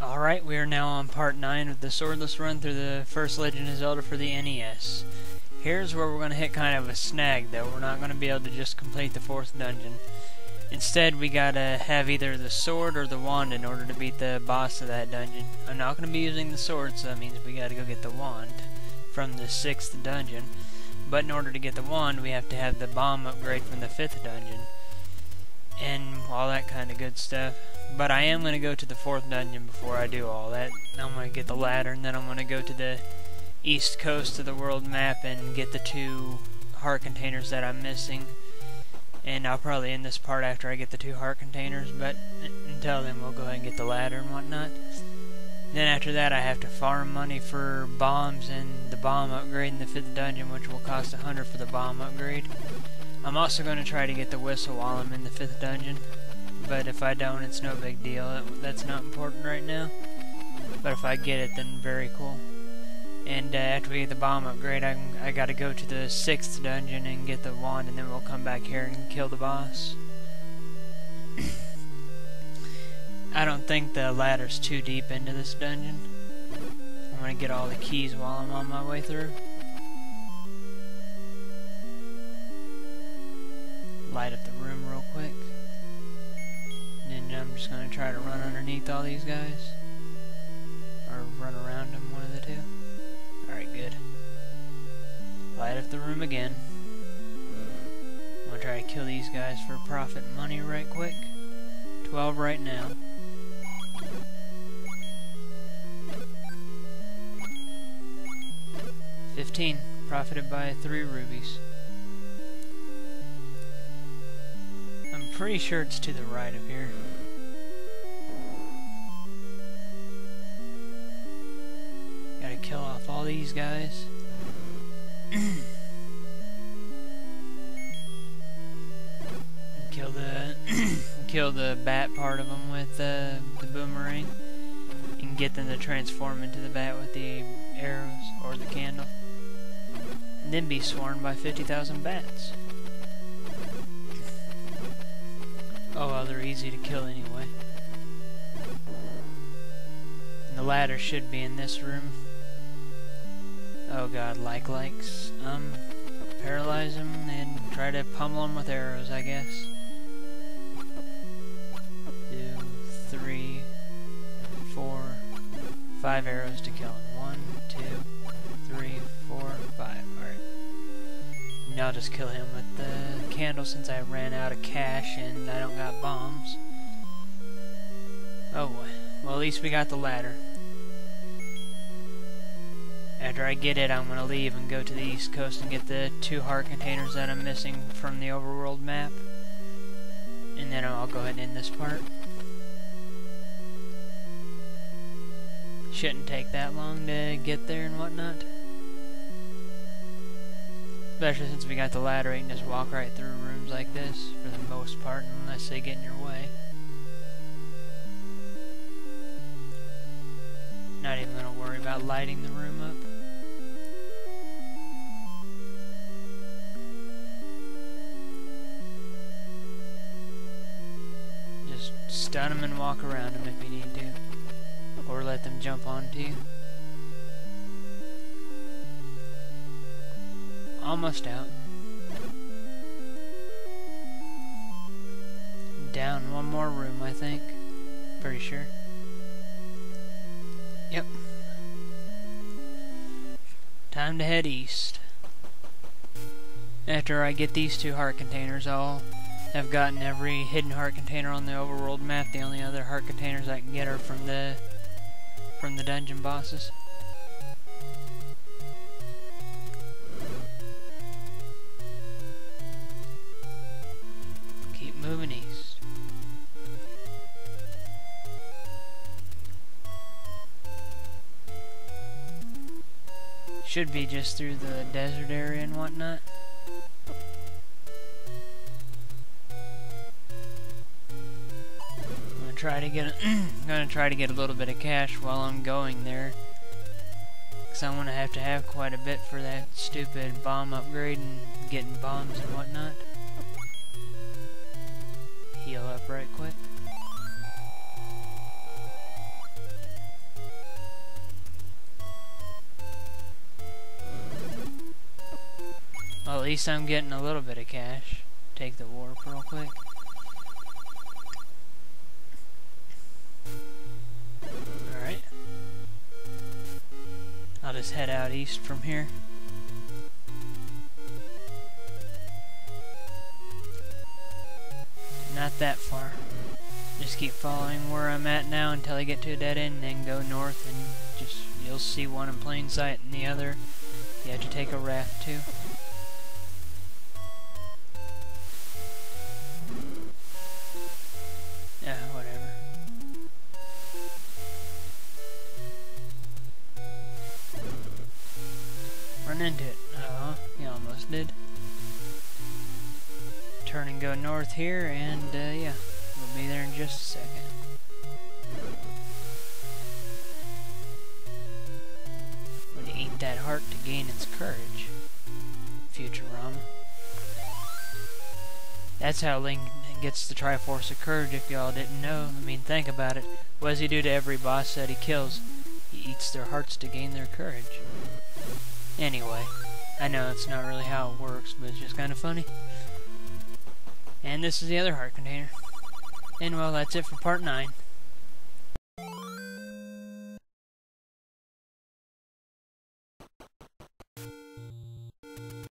Alright, we are now on part 9 of the swordless run through the first Legend of Zelda for the NES. Here's where we're going to hit kind of a snag, though. We're not going to be able to just complete the 4th dungeon. Instead, we gotta have either the sword or the wand in order to beat the boss of that dungeon. I'm not going to be using the sword, so that means we gotta go get the wand from the 6th dungeon. But in order to get the wand, we have to have the bomb upgrade from the 5th dungeon. And all that kind of good stuff. But I am going to go to the 4th dungeon before I do all that. I'm going to get the ladder, and then I'm going to go to the east coast of the world map and get the 2 heart containers that I'm missing. And I'll probably end this part after I get the 2 heart containers, but until then we'll go ahead and get the ladder and whatnot. Then after that I have to farm money for bombs and the bomb upgrade in the 5th dungeon, which will cost 100 for the bomb upgrade. I'm also going to try to get the whistle while I'm in the 5th dungeon, but if I don't, it's no big deal. That's not important right now, but if I get it, then very cool. And after we get the bomb upgrade, I gotta go to the 6th dungeon and get the wand, and then we'll come back here and kill the boss. I don't think the ladder's too deep into this dungeon. I'm gonna get all the keys while I'm on my way through. Light up the room real quick. And then I'm just gonna try to run underneath all these guys. Or run around them, one of the two. Alright, good. Light up the room again. I'm gonna try to kill these guys for profit and money right quick. 12 right now. $15. Profited by 3 rubies. I'm pretty sure it's to the right of here. Gotta kill off all these guys. And kill the bat part of them with the boomerang, and get them to transform into the bat with the arrows or the candle, and then be swarmed by 50,000 bats. Oh well, they're easy to kill anyway. And the ladder should be in this room. Oh god, likes. Paralyze him and try to pummel him with arrows, I guess. 2, 3, 4, 5 arrows to kill him. 1, 2, 3, 4, 5. Alright. Now I'll just kill him with the candle since I ran out of cash and I don't got bombs. Oh boy. Well, at least we got the ladder. After I get it, I'm going to leave and go to the east coast and get the 2 heart containers that I'm missing from the overworld map. And then I'll go ahead and end this part. Shouldn't take that long to get there and whatnot. Especially since we got the ladder, you can just walk right through rooms like this for the most part, unless they get in your way. Not even going to worry about lighting the room up. Just stun them and walk around them if you need to. Or let them jump onto you. Almost out. Down one more room, I think. Pretty sure. Yep. Time to head east. After I get these 2 heart containers, I'll have gotten every hidden heart container on the overworld map. The only other heart containers I can get are from the dungeon bosses. Keep moving east. Should be just through the desert area and whatnot. I'm gonna try to get a little bit of cash while I'm going there, cause I'm gonna have to have quite a bit for that stupid bomb upgrade and getting bombs and whatnot. Heal up right quick. least I'm getting a little bit of cash. Take the warp real quick. Alright. I'll just head out east from here. Not that far. Just keep following where I'm at now until I get to a dead end, then go north and just, you'll see one in plain sight and the other you have to take a raft to. Yeah, whatever. Run into it. Uh-huh, you almost did. Turn and go north here and yeah, we'll be there in just a second. Would you eat that heart to gain its courage? Futurama. That's how Link gets the Triforce of Courage, if y'all didn't know. I mean, think about it. What does he do to every boss that he kills? He eats their hearts to gain their courage. Anyway, I know it's not really how it works, but it's just kind of funny. And this is the other heart container. And well, that's it for part 9.